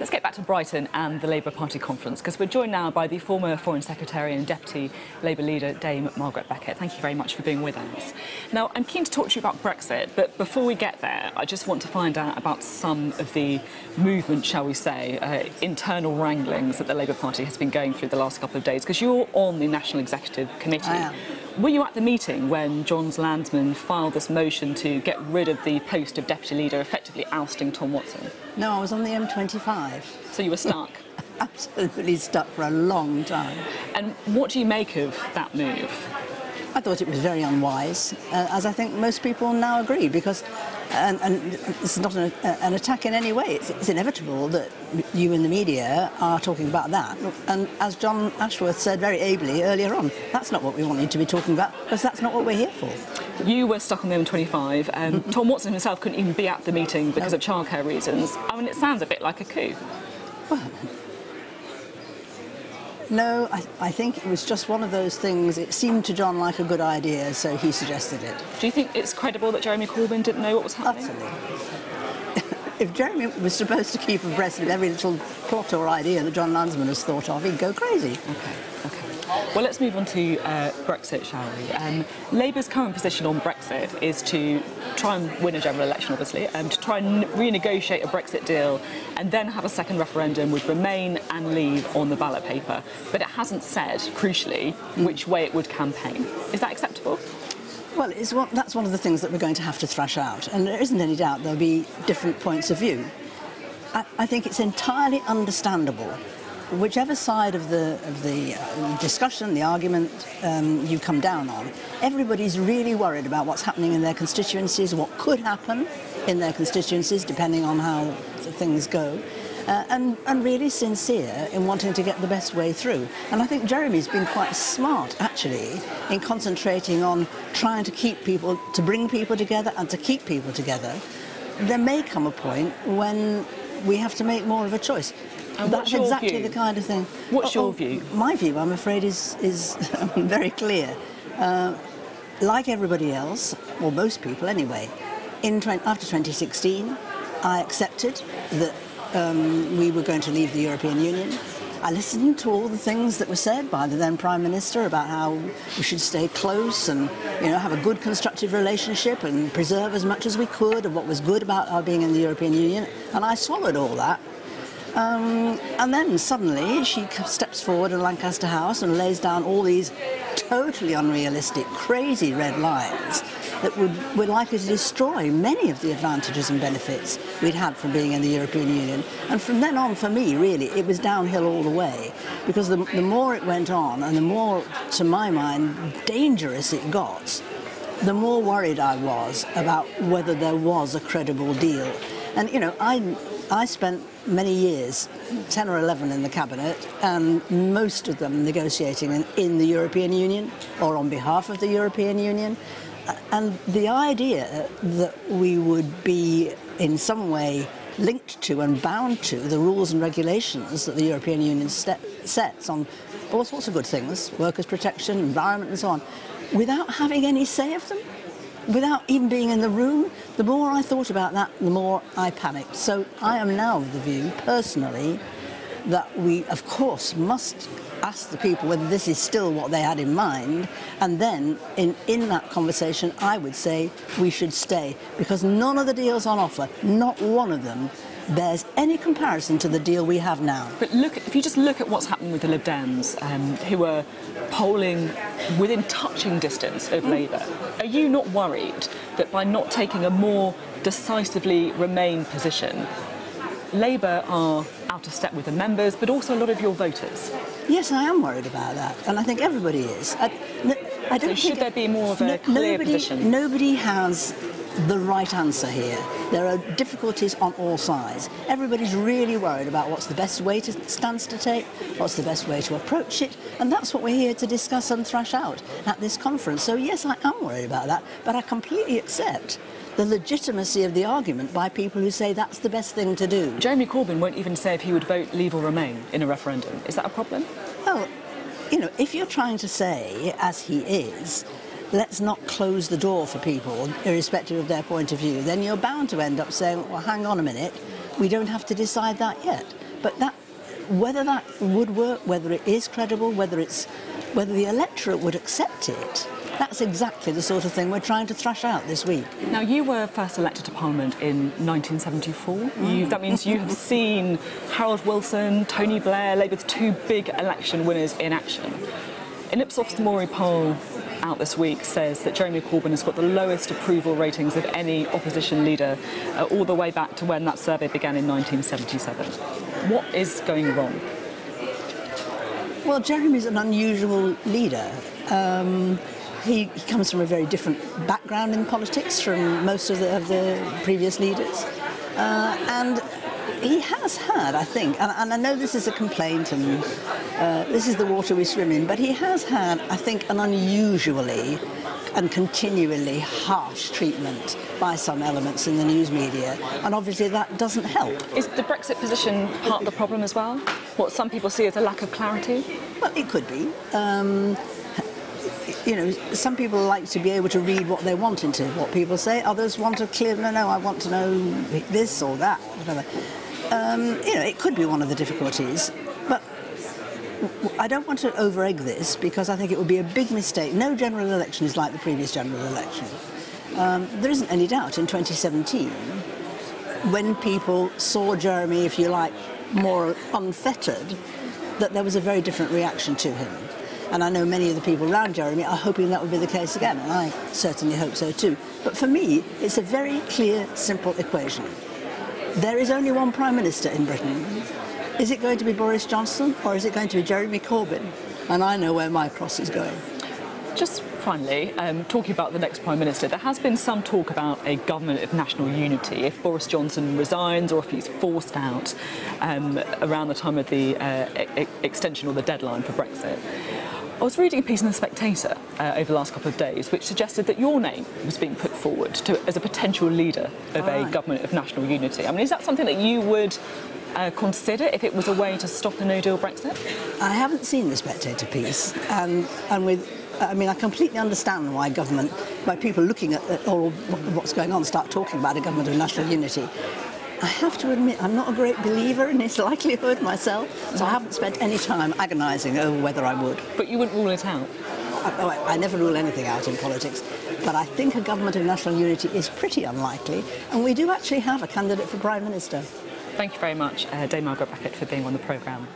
Let's get back to Brighton and the Labour Party conference, because we're joined now by the former Foreign Secretary and Deputy Labour Leader, Dame Margaret Beckett. Thank you very much for being with us. Now, I'm keen to talk to you about Brexit, but before we get there, I just want to find out about some of the movement, shall we say, internal wranglings that the Labour Party has been going through the last couple of days, because you're on the National Executive Committee. I am. Were you at the meeting when Jon Lansman filed this motion to get rid of the post of Deputy Leader, effectively ousting Tom Watson? No, I was on the M25. So you were stuck? Absolutely stuck for a long time. And what do you make of that move? I thought it was very unwise, as I think most people now agree, because, and this is not an attack in any way, it's inevitable that you in the media are talking about that. And as John Ashworth said very ably earlier on, that's not what we wanted to be talking about, because that's not what we're here for. You were stuck on the M25, and Tom Watson himself couldn't even be at the meeting because of childcare reasons. I mean, it sounds a bit like a coup. Well, no, I think it was just one of those things. It seemed to John like a good idea, so he suggested it. Do you think it's credible that Jeremy Corbyn didn't know what was happening? Utterly. If Jeremy was supposed to keep abreast with every little plot or idea that Jon Lansman has thought of, he'd go crazy. OK. Well, let's move on to Brexit, shall we? Labour's current position on Brexit is to try and win a general election, obviously, and to try and renegotiate a Brexit deal and then have a second referendum with Remain and Leave on the ballot paper. But it hasn't said, crucially, which way it would campaign. Is that acceptable? Well, that's one of the things that we're going to have to thrash out. And there isn't any doubt there'll be different points of view. I think it's entirely understandable. Whichever side of the discussion, the argument you come down on, everybody's really worried about what's happening in their constituencies, what could happen in their constituencies, depending on how things go, and really sincere in wanting to get the best way through. And I think Jeremy's been quite smart, actually, in concentrating on trying to keep people, to bring people together and to keep people together. There may come a point when we have to make more of a choice. And that's exactly the kind of thing. What's your view? My view, I'm afraid, is very clear. Like everybody else, or most people anyway, after 2016, I accepted that we were going to leave the European Union. I listened to all the things that were said by the then Prime Minister about how we should stay close and, you know, have a good constructive relationship and preserve as much as we could of what was good about our being in the European Union, and I swallowed all that. And then suddenly she steps forward in Lancaster House and lays down all these totally unrealistic, crazy red lines that were likely to destroy many of the advantages and benefits we'd had from being in the European Union. And from then on, for me, really, it was downhill all the way, because the more it went on and the more, to my mind, dangerous it got, the more worried I was about whether there was a credible deal. And, you know, I spent many years, 10 or 11 in the Cabinet, and most of them negotiating in the European Union or on behalf of the European Union. And the idea that we would be in some way linked to and bound to the rules and regulations that the European Union sets on all sorts of good things, workers' protection, environment and so on, without having any say of them, without even being in the room, the more I thought about that, the more I panicked. So I am now of the view, personally, that we, of course, must ask the people whether this is still what they had in mind. And then, in that conversation, I would say we should stay, because none of the deals on offer, not one of them, bears any comparison to the deal we have now. But look, if you just look at what's happened with the Lib Dems, who are polling within touching distance of Labour, are you not worried that by not taking a more decisively Remain position, Labour are out of step with the members, but also a lot of your voters? Yes, I am worried about that, and I think everybody is. I don't think there be more of a clear position? Nobody has the right answer here. There are difficulties on all sides. Everybody's really worried about what's the best way to stance to take, what's the best way to approach it, and that's what we're here to discuss and thrash out at this conference. So yes, I am worried about that, but I completely accept the legitimacy of the argument by people who say that's the best thing to do. Jeremy Corbyn won't even say if he would vote Leave or Remain in a referendum. Is that a problem? Well, you know, if you're trying to say, as he is, let's not close the door for people, irrespective of their point of view, then you're bound to end up saying, well, hang on a minute, we don't have to decide that yet. But that, whether that would work, whether it is credible, whether the electorate would accept it, that's exactly the sort of thing we're trying to thrash out this week. Now, you were first elected to Parliament in 1974. That means you have seen Harold Wilson, Tony Blair, Labour's two big election winners in action. An Ipsos Mori poll out this week says that Jeremy Corbyn has got the lowest approval ratings of any opposition leader all the way back to when that survey began in 1977. What is going wrong? Well, Jeremy's an unusual leader. He comes from a very different background in politics from most of the previous leaders. And he has had, I think, and I know this is a complaint and this is the water we swim in, but he has had, I think, an unusually and continually harsh treatment by some elements in the news media, and obviously that doesn't help. Is the Brexit position part of the problem as well? What some people see as a lack of clarity? Well, it could be. You know, some people like to be able to read what they want into what people say. Others want a clear, no, I want to know this or that, whatever. You know, it could be one of the difficulties. But I don't want to over-egg this because I think it would be a big mistake. No general election is like the previous general election. There isn't any doubt in 2017, when people saw Jeremy, if you like, more unfettered, that there was a very different reaction to him. And I know many of the people around Jeremy are hoping that would be the case again, and I certainly hope so too. But for me, it's a very clear, simple equation. There is only one Prime Minister in Britain. Is it going to be Boris Johnson, or is it going to be Jeremy Corbyn? And I know where my cross is going. Just finally, talking about the next Prime Minister, there has been some talk about a government of national unity. If Boris Johnson resigns or if he's forced out around the time of the extension or the deadline for Brexit. I was reading a piece in the Spectator over the last couple of days which suggested that your name was being put forward as a potential leader of a government of national unity. I mean, is that something that you would consider if it was a way to stop a no-deal Brexit? I haven't seen the Spectator piece, and with... I mean, I completely understand why government, why people looking at all what's going on start talking about a government of national unity. I have to admit, I'm not a great believer in its likelihood myself, so I haven't spent any time agonising over whether I would. But you wouldn't rule it out? I never rule anything out in politics, but I think a government of national unity is pretty unlikely, and we do actually have a candidate for Prime Minister. Thank you very much, Dame Margaret Beckett, for being on the programme.